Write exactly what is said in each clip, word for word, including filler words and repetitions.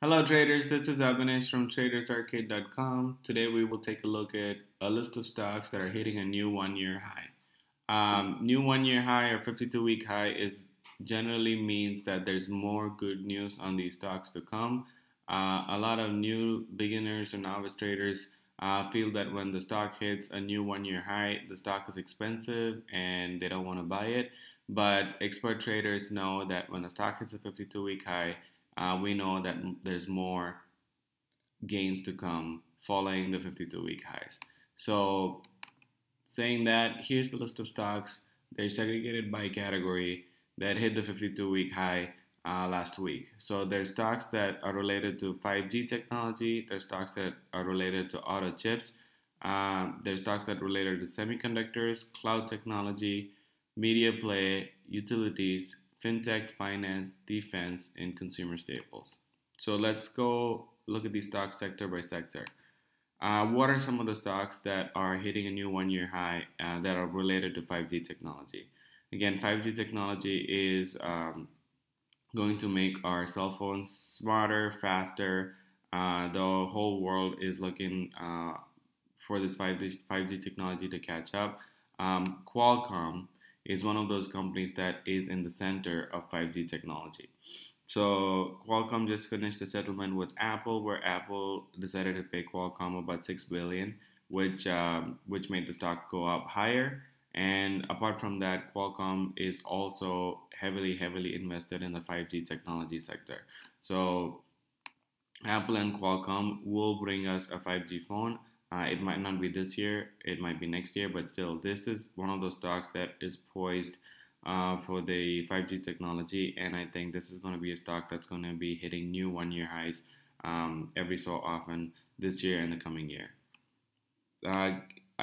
Hello traders, this is Evanesh from Traders Arcade dot com. Today we will take a look at a list of stocks that are hitting a new one-year high. Um, new one-year high or fifty-two week high is generally means that there's more good news on these stocks to come. Uh, a lot of new beginners or novice traders uh, feel that when the stock hits a new one-year high, the stock is expensive and they don't want to buy it. But expert traders know that when the stock hits a fifty-two week high, Uh, we know that there's more gains to come following the fifty-two week highs. So saying that, here's the list of stocks. They're segregated by category that hit the fifty-two week high uh, last week. So there's stocks that are related to five G technology. There's stocks that are related to auto chips. Uh, there's stocks that are related to semiconductors, cloud technology, media play, utilities, fintech, finance, defense, and consumer staples. So let's go look at these stocks sector by sector. Uh, what are some of the stocks that are hitting a new one-year high uh, that are related to five G technology? Again, five G technology is um, going to make our cell phones smarter, faster. Uh, the whole world is looking uh, for this five G, five G technology to catch up. Um, Qualcomm is one of those companies that is in the center of five G technology. So Qualcomm just finished a settlement with Apple, where Apple decided to pay Qualcomm about six billion dollars, which um, which made the stock go up higher. And apart from that, Qualcomm is also heavily, heavily invested in the five G technology sector. So Apple and Qualcomm will bring us a five G phone. Uh, it might not be this year, it might be next year, but still, this is one of those stocks that is poised uh, for the five G technology, and I think this is going to be a stock that's going to be hitting new one-year highs um, every so often this year and the coming year. Uh,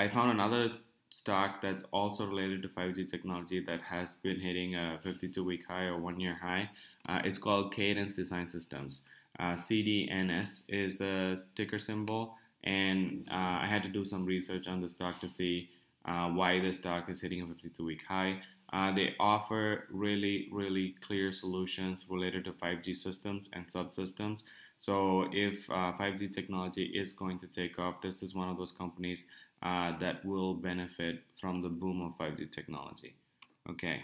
I found another stock that's also related to five G technology that has been hitting a fifty-two week high or one-year high. Uh, it's called Cadence Design Systems. Uh, C D N S is the ticker symbol. And uh, I had to do some research on the stock to see uh, why the stock is hitting a fifty-two week high. Uh, they offer really, really clear solutions related to five G systems and subsystems. So if uh, five G technology is going to take off, this is one of those companies uh, that will benefit from the boom of five G technology. Okay.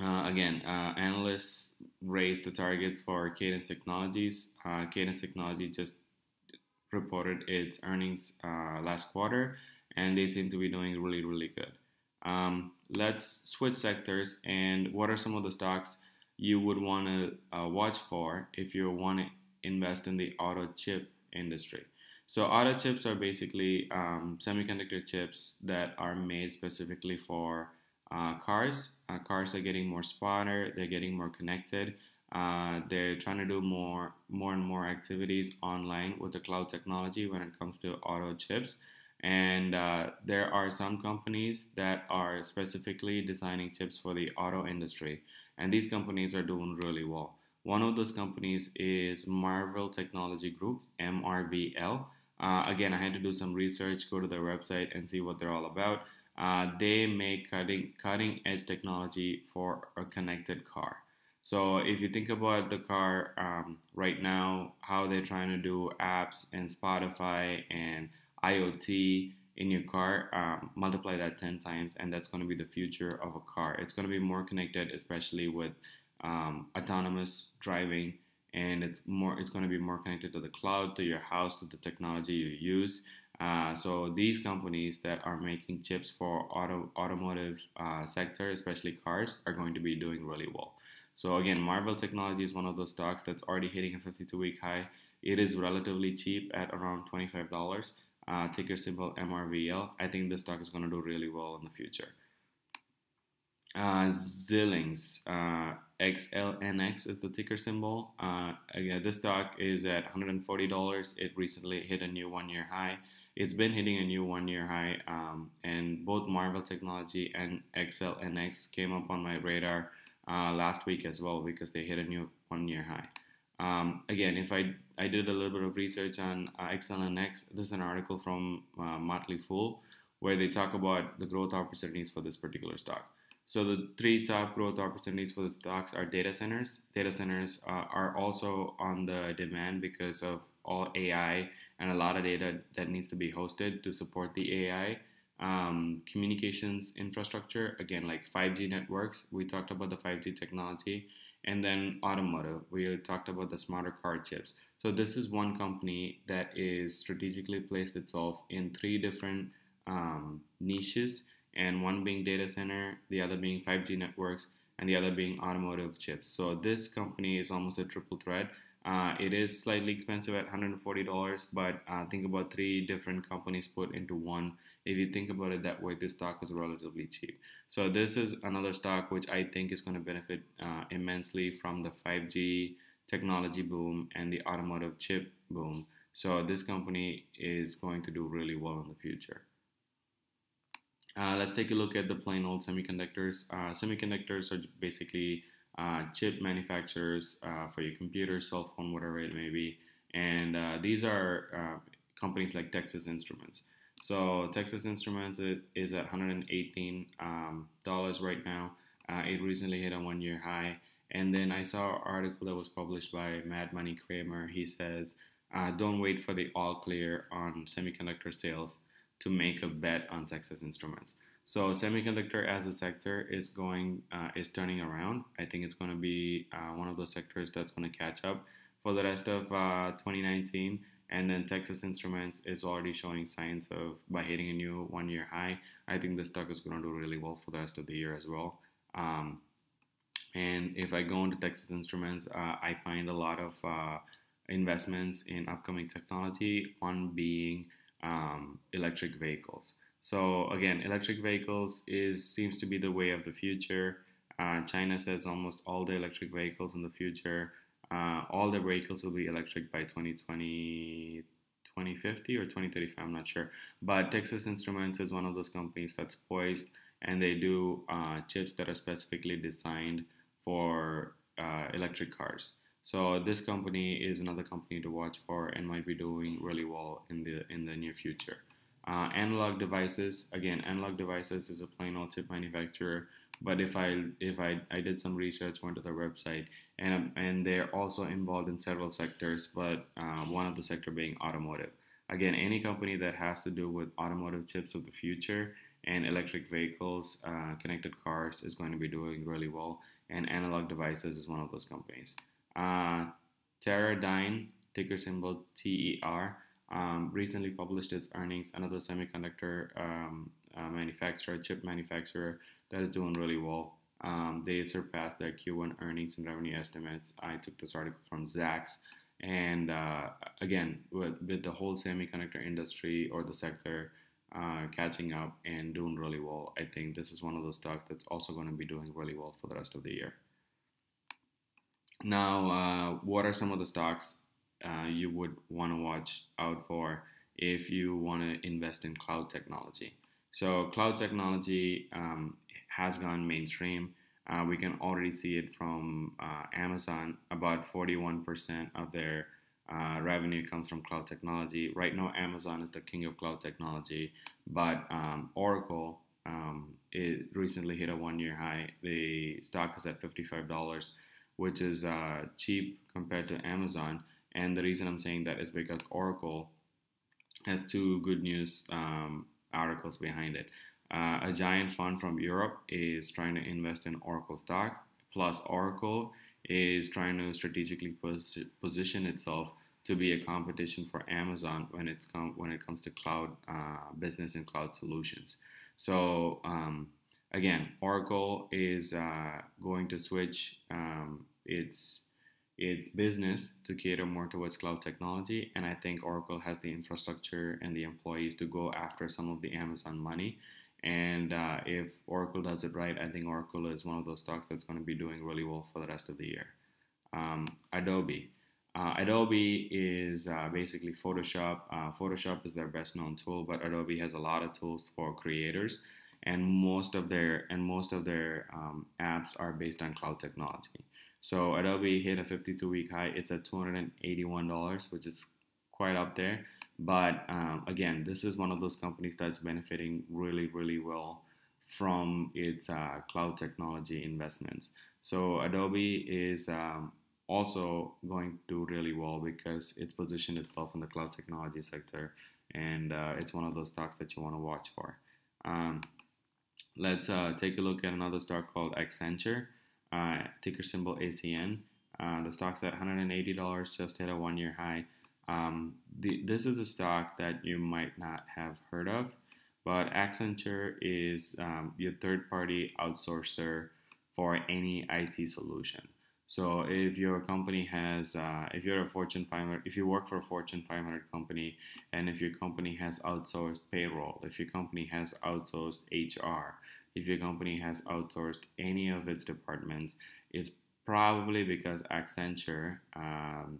Uh, again, uh, analysts raised the targets for Cadence Technologies. Uh, Cadence Technology just reported its earnings uh, last quarter, and they seem to be doing really, really good. Um, let's switch sectors, and what are some of the stocks you would want to uh, watch for if you want to invest in the auto chip industry? So auto chips are basically um, semiconductor chips that are made specifically for uh, cars. Uh, cars are getting more smarter, they're getting more connected. Uh, they're trying to do more, more and more activities online with the cloud technology when it comes to auto chips. And uh, there are some companies that are specifically designing chips for the auto industry. And these companies are doing really well. One of those companies is Marvell Technology Group, M R V L. Uh, again, I had to do some research, go to their website and see what they're all about. Uh, they make cutting, cutting edge technology for a connected car. So if you think about the car um, right now, how they're trying to do apps and Spotify and I O T in your car, um, multiply that ten times, and that's going to be the future of a car. It's going to be more connected, especially with um, autonomous driving, and it's more. It's going to be more connected to the cloud, to your house, to the technology you use. Uh, so these companies that are making chips for auto automotive uh, sector, especially cars, are going to be doing really well. So again, Marvell Technology is one of those stocks that's already hitting a fifty-two week high. It is relatively cheap at around twenty-five dollars. Uh, ticker symbol M R V L. I think this stock is going to do really well in the future. Uh, Xilinx, uh, X L N X is the ticker symbol. Uh, again, this stock is at one hundred forty dollars. It recently hit a new one-year high. It's been hitting a new one-year high, um, and both Marvell Technology and X L N X came up on my radar Uh, last week as well, because they hit a new one-year high. Um, again, if I I did a little bit of research on uh, X L N X, this is an article from uh, Motley Fool where they talk about the growth opportunities for this particular stock. So the three top growth opportunities for the stocks are data centers. Data centers uh, are also on the demand because of all A I and a lot of data that needs to be hosted to support the A I. Um, communications infrastructure, again, like five G networks. We talked about the five G technology. And then automotive, we talked about the smarter car chips. So this is one company that is strategically placed itself in three different um, niches, and one being data center, the other being five G networks, and the other being automotive chips. So this company is almost a triple threat. Uh, it is slightly expensive at one hundred forty dollars, but uh, think about three different companies put into one. If you think about it that way, this stock is relatively cheap. So this is another stock which I think is going to benefit uh, immensely from the five G technology boom and the automotive chip boom. So this company is going to do really well in the future. Uh, let's take a look at the plain old semiconductors. Uh, semiconductors are basically uh, chip manufacturers uh, for your computer, cell phone, whatever it may be. And uh, these are uh, companies like Texas Instruments. So Texas Instruments is at one hundred eighteen dollars um, right now. Uh, it recently hit a one-year high. And then I saw an article that was published by Mad Money Cramer. He says, uh, don't wait for the all clear on semiconductor sales to make a bet on Texas Instruments. So semiconductor as a sector is going uh, is turning around. I think it's going to be uh, one of those sectors that's going to catch up for the rest of uh, twenty nineteen. And then Texas Instruments is already showing signs of, by hitting a new one-year high, I think this stock is going to do really well for the rest of the year as well. Um, and if I go into Texas Instruments, uh, I find a lot of uh, investments in upcoming technology, one being um, electric vehicles. So again, electric vehicles is seems to be the way of the future. Uh, China says almost all the electric vehicles in the future, Uh, all the vehicles will be electric by twenty twenty, twenty fifty or twenty thirty-five, I'm not sure. But Texas Instruments is one of those companies that's poised, and they do uh, chips that are specifically designed for uh, electric cars. So this company is another company to watch for and might be doing really well in the in the near future. Uh, Analog Devices, again, Analog Devices is a plain old chip manufacturer. But if I if I, I did some research, went to their website, and and they're also involved in several sectors, but uh, one of the sector being automotive. Again, any company that has to do with automotive chips of the future and electric vehicles, uh, connected cars is going to be doing really well, and Analog Devices is one of those companies. Uh, Teradyne, ticker symbol T E R, um, recently published its earnings, another semiconductor um, uh, manufacturer, chip manufacturer, that is doing really well. Um, they surpassed their Q one earnings and revenue estimates. I took this article from Zacks. And uh, again, with, with the whole semiconductor industry or the sector uh, catching up and doing really well, I think this is one of those stocks that's also going to be doing really well for the rest of the year. Now, uh, what are some of the stocks uh, you would want to watch out for if you want to invest in cloud technology? So cloud technology um, has gone mainstream. Uh, we can already see it from uh, Amazon. About forty-one percent of their uh, revenue comes from cloud technology. Right now, Amazon is the king of cloud technology, but um, Oracle um, it recently hit a one-year high. The stock is at fifty-five dollars, which is uh, cheap compared to Amazon. And the reason I'm saying that is because Oracle has two good news um, articles behind it. Uh, a giant fund from Europe is trying to invest in Oracle stock, plus Oracle is trying to strategically pos position itself to be a competition for Amazon when it's com when it comes to cloud uh, business and cloud solutions. So um, again, Oracle is uh, going to switch um, its its business to cater more towards cloud technology, and I think Oracle has the infrastructure and the employees to go after some of the Amazon money. And uh, if Oracle does it right, I think Oracle is one of those stocks that's going to be doing really well for the rest of the year. Um, Adobe. Uh, Adobe is uh, basically Photoshop. Uh, Photoshop is their best known tool, but Adobe has a lot of tools for creators, and most of their and most of their um, apps are based on cloud technology. So Adobe hit a fifty-two week high. It's at two hundred eighty-one dollars, which is quite up there. But um, again, this is one of those companies that's benefiting really, really well from its uh, cloud technology investments. So Adobe is um, also going to do really well because it's positioned itself in the cloud technology sector, and uh, it's one of those stocks that you want to watch for. Um, let's uh, take a look at another stock called Accenture, uh, ticker symbol A C N. Uh, the stock's at one hundred eighty dollars, just hit a one-year high. Um, the, this is a stock that you might not have heard of, but Accenture is um, your third-party outsourcer for any I T solution. So if your company has, uh, if you're a Fortune five hundred, if you work for a Fortune five hundred company, and if your company has outsourced payroll, if your company has outsourced H R, if your company has outsourced any of its departments, it's probably because Accenture um,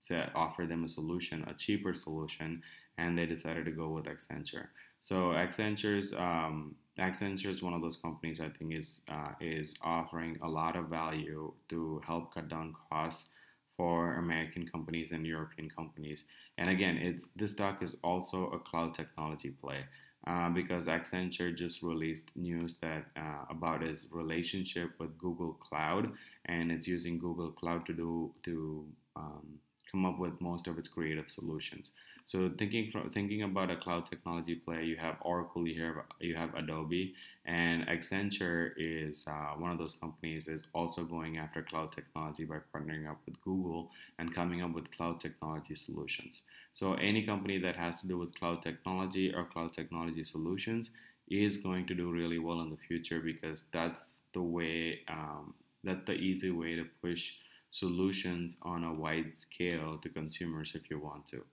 said, offered them a solution, a cheaper solution, and they decided to go with Accenture. So Accenture's um, Accenture is one of those companies I think is uh, is offering a lot of value to help cut down costs for American companies and European companies. And again, it's this stock is also a cloud technology play uh, because Accenture just released news that uh, about its relationship with Google Cloud, and it's using Google Cloud to do to um, come up with most of its creative solutions. So thinking from thinking about a cloud technology play, you have Oracle, you have you have Adobe, and Accenture is uh, one of those companies is also going after cloud technology by partnering up with Google and coming up with cloud technology solutions. So any company that has to do with cloud technology or cloud technology solutions is going to do really well in the future, because that's the way um, that's the easy way to push solutions on a wide scale to consumers if you want to.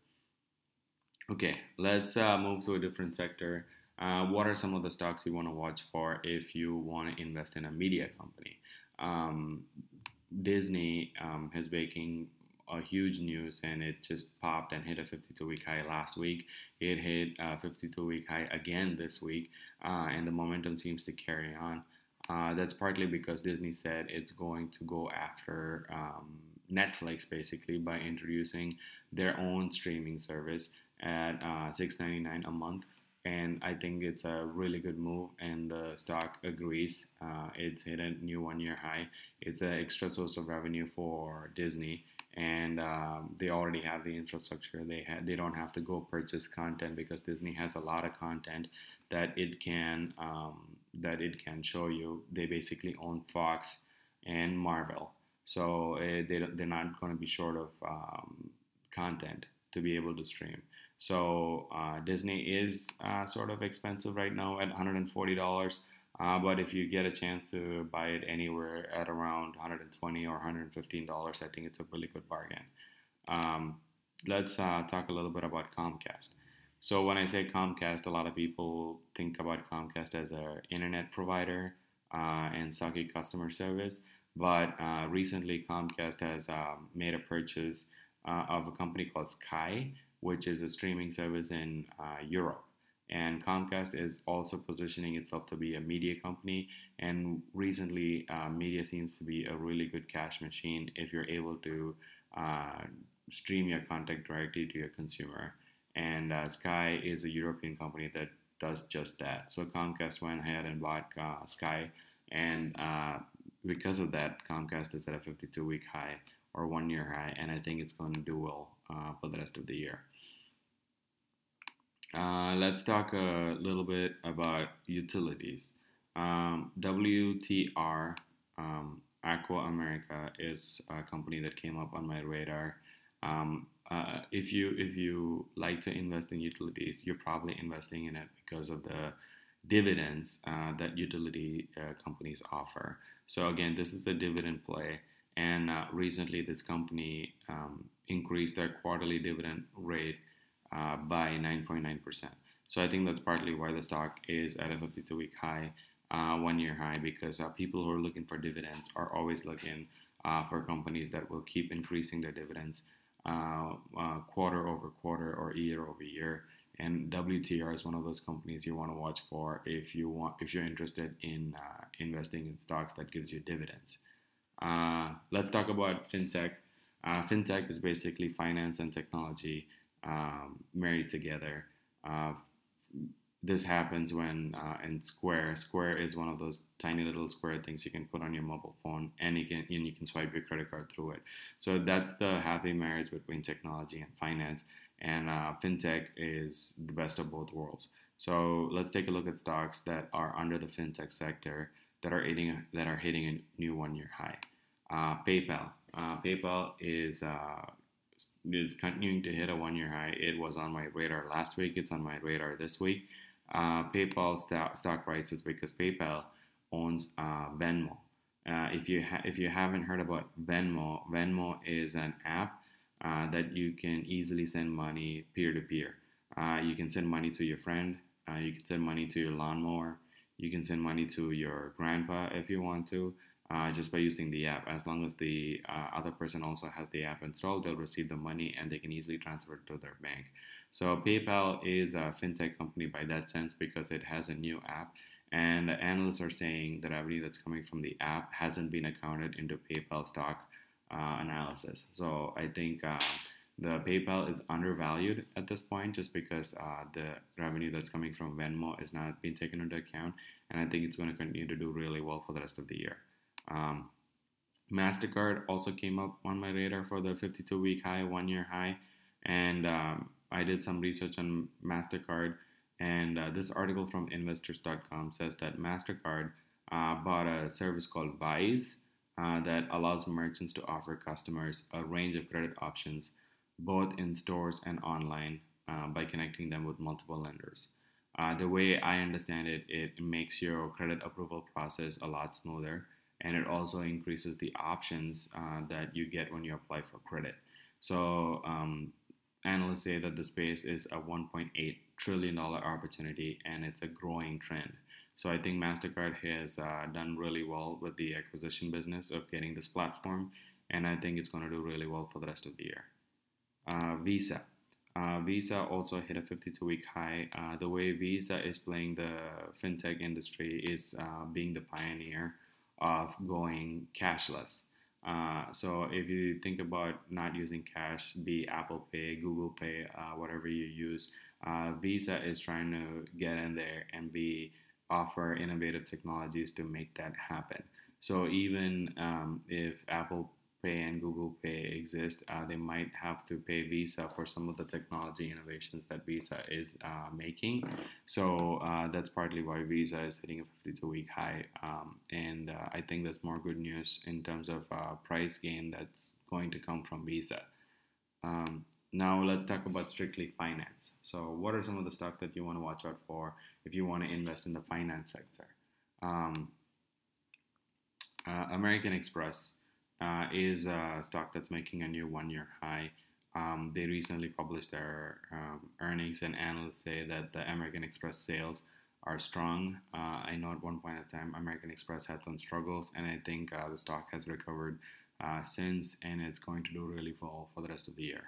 Okay, let's uh, move to a different sector. Uh, what are some of the stocks you want to watch for if you want to invest in a media company? Um, Disney um, is making a huge news, and it just popped and hit a fifty-two week high last week. It hit a fifty-two week high again this week, uh, and the momentum seems to carry on. Uh, that's partly because Disney said it's going to go after um, Netflix basically by introducing their own streaming service at uh, six ninety-nine a month, and I think it's a really good move, and the stock agrees. Uh, it's hit a new one-year high. It's an extra source of revenue for Disney, and um, they already have the infrastructure. They ha they don't have to go purchase content, because Disney has a lot of content that it can um, that it can show you. They basically own Fox and Marvel, so uh, they they're not going to be short of um, content to be able to stream. So uh, Disney is uh, sort of expensive right now at one hundred forty dollars. Uh, but if you get a chance to buy it anywhere at around one hundred twenty dollars or one hundred fifteen dollars, I think it's a really good bargain. Um, let's uh, talk a little bit about Comcast. So when I say Comcast, a lot of people think about Comcast as an internet provider uh, and sucky customer service. But uh, recently, Comcast has uh, made a purchase uh, of a company called Sky, which is a streaming service in uh, Europe. And Comcast is also positioning itself to be a media company, and recently uh, media seems to be a really good cash machine if you're able to uh, stream your content directly to your consumer. And uh, Sky is a European company that does just that. So Comcast went ahead and bought uh, Sky, and uh, because of that, Comcast is at a fifty-two week high or one-year high, and I think it's going to do well uh, for the rest of the year. Uh, let's talk a little bit about utilities. Um, W T R, um, Aqua America, is a company that came up on my radar. Um, uh, if you if you like to invest in utilities, you're probably investing in it because of the dividends uh, that utility uh, companies offer. So again, this is a dividend play, and uh, recently this company um, increased their quarterly dividend rate Uh, by nine point nine percent. So I think that's partly why the stock is at a fifty-two week high, uh, one-year high, because uh, people who are looking for dividends are always looking uh, for companies that will keep increasing their dividends uh, uh, quarter over quarter or year over year. And W T R is one of those companies you want to watch for if you want if you're interested in uh, investing in stocks that gives you dividends. Uh, let's talk about fintech. Uh, fintech is basically finance and technology Um, married together. Uh, this happens when uh, in Square. Square is one of those tiny little square things you can put on your mobile phone, and you can and you can swipe your credit card through it. So that's the happy marriage between technology and finance, and uh, fintech is the best of both worlds. So let's take a look at stocks that are under the fintech sector that are hitting that are hitting a new one-year high. Uh, PayPal. Uh, PayPal is uh, is continuing to hit a one-year high. It was on my radar last week. It's on my radar this week. Uh, PayPal stock, stock rises because PayPal owns uh, Venmo. Uh, if you ha if you haven't heard about Venmo, Venmo is an app uh, that you can easily send money peer to peer. Uh, you can send money to your friend. Uh, you can send money to your lawnmower. You can send money to your grandpa if you want to, uh, just by using the app. As long as the uh, other person also has the app installed, they'll receive the money and they can easily transfer it to their bank. So PayPal is a fintech company by that sense because it has a new app, and analysts are saying the revenue that's coming from the app hasn't been accounted into PayPal stock uh, analysis. So I think uh, the PayPal is undervalued at this point just because uh, the revenue that's coming from Venmo is not being taken into account, and I think it's going to continue to do really well for the rest of the year. Um, MasterCard also came up on my radar for the fifty-two week high, one year high, and um, I did some research on MasterCard, and uh, this article from investors dot com says that MasterCard uh, bought a service called Vise uh, that allows merchants to offer customers a range of credit options both in stores and online uh, by connecting them with multiple lenders. Uh, the way I understand it, it makes your credit approval process a lot smoother, and it also increases the options uh, that you get when you apply for credit. So um, analysts say that the space is a one point eight trillion dollar opportunity, and it's a growing trend. So I think MasterCard has uh, done really well with the acquisition business of getting this platform, and I think it's going to do really well for the rest of the year. Uh, Visa. Uh, Visa also hit a fifty-two week high. Uh, the way Visa is playing the fintech industry is uh, being the pioneer of going cashless. Uh, so if you think about not using cash, be Apple Pay, Google Pay, uh, whatever you use, uh, Visa is trying to get in there and be offer innovative technologies to make that happen. So even um, if Apple Pay and Google Pay exist, uh, they might have to pay Visa for some of the technology innovations that Visa is uh, making. So uh, that's partly why Visa is hitting a fifty-two week high. Um, and uh, I think there's more good news in terms of uh, price gain that's going to come from Visa. Um, now let's talk about strictly finance. So what are some of the stocks that you want to watch out for if you want to invest in the finance sector? Um, uh, American Express Uh, is a stock that's making a new one-year high. Um, they recently published their um, earnings, and analysts say that the American Express sales are strong. Uh, I know at one point in time American Express had some struggles, and I think uh, the stock has recovered uh, since, and it's going to do really well for the rest of the year.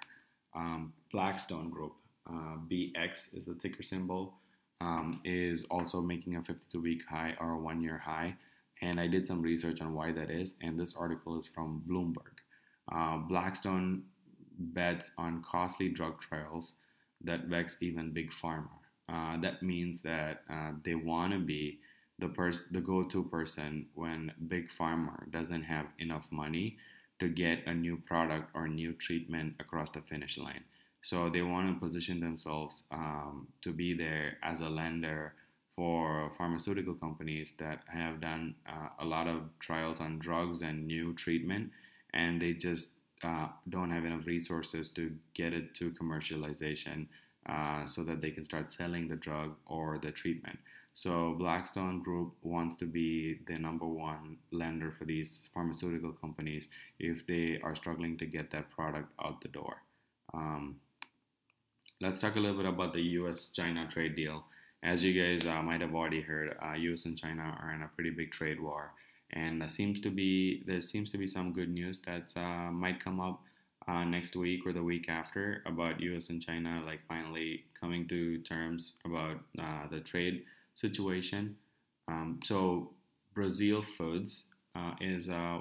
Um, Blackstone Group, uh, B X is the ticker symbol, um, is also making a fifty-two week high or a one-year high. And I did some research on why that is, and this article is from Bloomberg. Uh, Blackstone bets on costly drug trials that vex even big pharma. Uh, that means that uh, they want to be the pers the go-to person when big pharma doesn't have enough money to get a new product or new treatment across the finish line. So they want to position themselves um, to be there as a lender for pharmaceutical companies that have done uh, a lot of trials on drugs and new treatment, and they just uh, don't have enough resources to get it to commercialization uh, so that they can start selling the drug or the treatment. So Blackstone Group wants to be the number one lender for these pharmaceutical companies if they are struggling to get that product out the door. Um, let's talk a little bit about the U S China trade deal. As you guys uh, might have already heard, uh, U S and China are in a pretty big trade war, and there seems to be there seems to be some good news that uh, might come up uh, next week or the week after about U S and China like finally coming to terms about uh, the trade situation. Um, so Brazil Foods uh, is uh,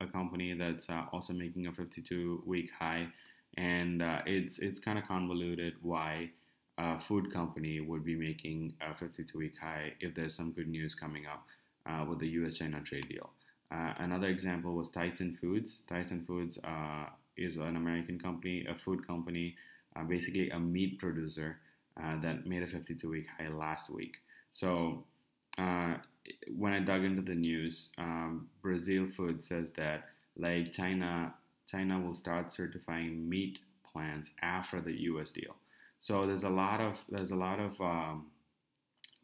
a company that's uh, also making a fifty-two week high, and uh, it's it's kind of convoluted why. uh, food company would be making a fifty-two week high if there's some good news coming up uh, with the U S China trade deal. Uh, another example was Tyson Foods. Tyson Foods uh, is an American company, a food company, uh, basically a meat producer uh, that made a fifty-two week high last week. So uh, when I dug into the news, um, Brazil Foods says that like China, China will start certifying meat plans after the U S deal. So there's a lot of there's a lot of um,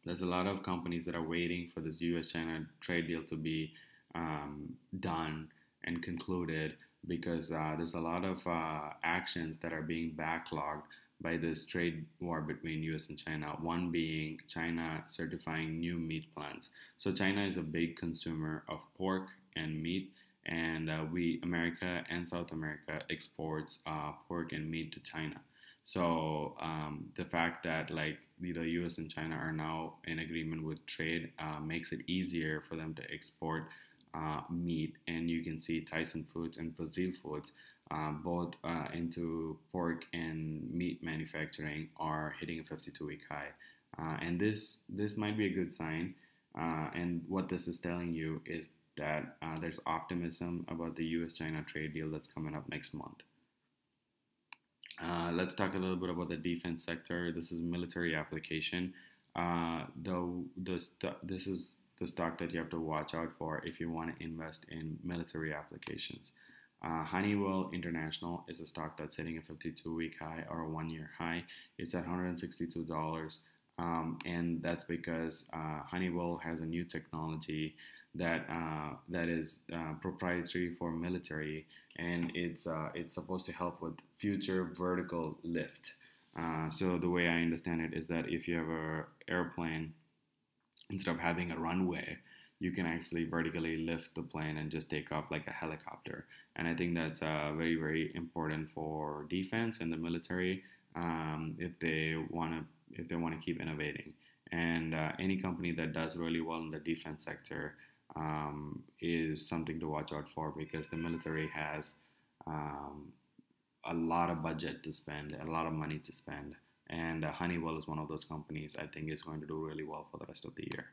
there's a lot of companies that are waiting for this U S China trade deal to be um, done and concluded, because uh, there's a lot of uh, actions that are being backlogged by this trade war between U S and China, one being China certifying new meat plants. So China is a big consumer of pork and meat, and uh, we, America and South America, exports uh, pork and meat to China. So um, the fact that like the U S and China are now in agreement with trade uh, makes it easier for them to export uh, meat, and you can see Tyson Foods and Brazil Foods, Uh, both uh, into pork and meat manufacturing, are hitting a fifty-two week high, uh, and this this might be a good sign. Uh, and what this is telling you is that uh, there's optimism about the U S China trade deal that's coming up next month. Uh, let's talk a little bit about the defense sector. This is military application. Uh, the the this is the stock that you have to watch out for if you want to invest in military applications. Uh, Honeywell International is a stock that's hitting a fifty-two week high or a one year high. It's at one hundred sixty-two dollars, um, and that's because uh, Honeywell has a new technology that uh, that is uh, proprietary for military, and it's uh, it's supposed to help with future vertical lift. Uh, so the way I understand it is that if you have an airplane, instead of having a runway, you can actually vertically lift the plane and just take off like a helicopter. And I think that's uh, very, very important for defense and the military um, if they want to if they want to keep innovating. And uh, any company that does really well in the defense sector um, is something to watch out for, because the military has um, a lot of budget to spend, a lot of money to spend. And uh, Honeywell is one of those companies I think is going to do really well for the rest of the year.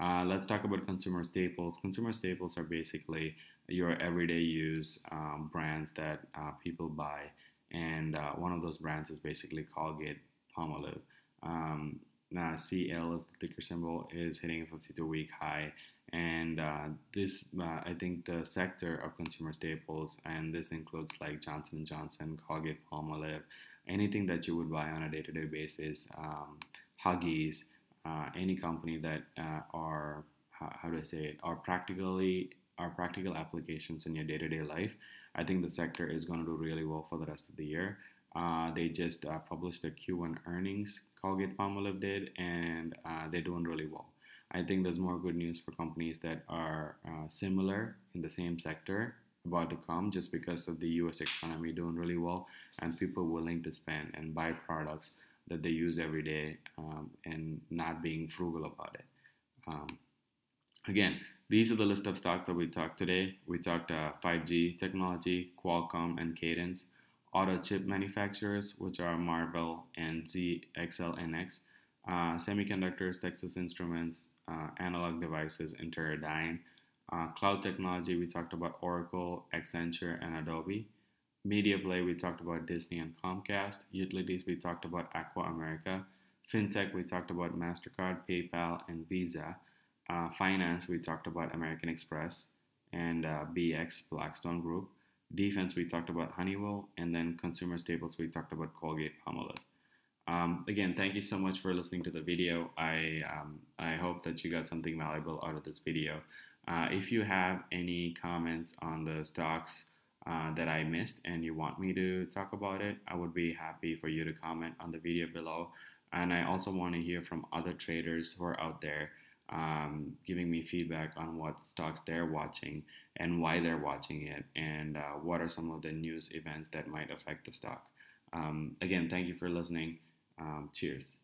Uh, let's talk about consumer staples. Consumer staples are basically your everyday use um, brands that uh, people buy, and uh, one of those brands is basically Colgate-Palmolive. Um, now C L, as the ticker symbol, is hitting a fifty-two week high, and uh, this uh, I think the sector of consumer staples, and this includes like Johnson and Johnson, Colgate-Palmolive, anything that you would buy on a day-to-day basis, um, Huggies. Uh, any company that uh, are how, how do I say it are practically are practical applications in your day-to-day life. I think the sector is going to do really well for the rest of the year. Uh, they just uh, published their Q one earnings, Colgate-Palmolive did, and uh, they're doing really well. I think there's more good news for companies that are uh, similar in the same sector about to come, just because of the U S economy doing really well and people willing to spend and buy products that they use every day, um, and not being frugal about it. Um, again, these are the list of stocks that we talked today. We talked uh, five G technology, Qualcomm and Cadence, auto chip manufacturers, which are Marvell and Xilinx, uh, semiconductors, Texas Instruments, uh, Analog Devices, and Teradyne. Uh, cloud technology, we talked about Oracle, Accenture, and Adobe. Media Play, we talked about Disney and Comcast. Utilities, we talked about Aqua America. FinTech, we talked about MasterCard, PayPal, and Visa. Uh, finance, we talked about American Express and uh, B X, Blackstone Group. Defense, we talked about Honeywell. And then consumer staples, we talked about Colgate-Palmolive. Um, again, thank you so much for listening to the video. I, um, I hope that you got something valuable out of this video. Uh, if you have any comments on the stocks Uh, that I missed and you want me to talk about it, I would be happy for you to comment on the video below. And I also want to hear from other traders who are out there um, giving me feedback on what stocks they're watching and why they're watching it, and uh, what are some of the news events that might affect the stock. Um, again, thank you for listening. Um, cheers.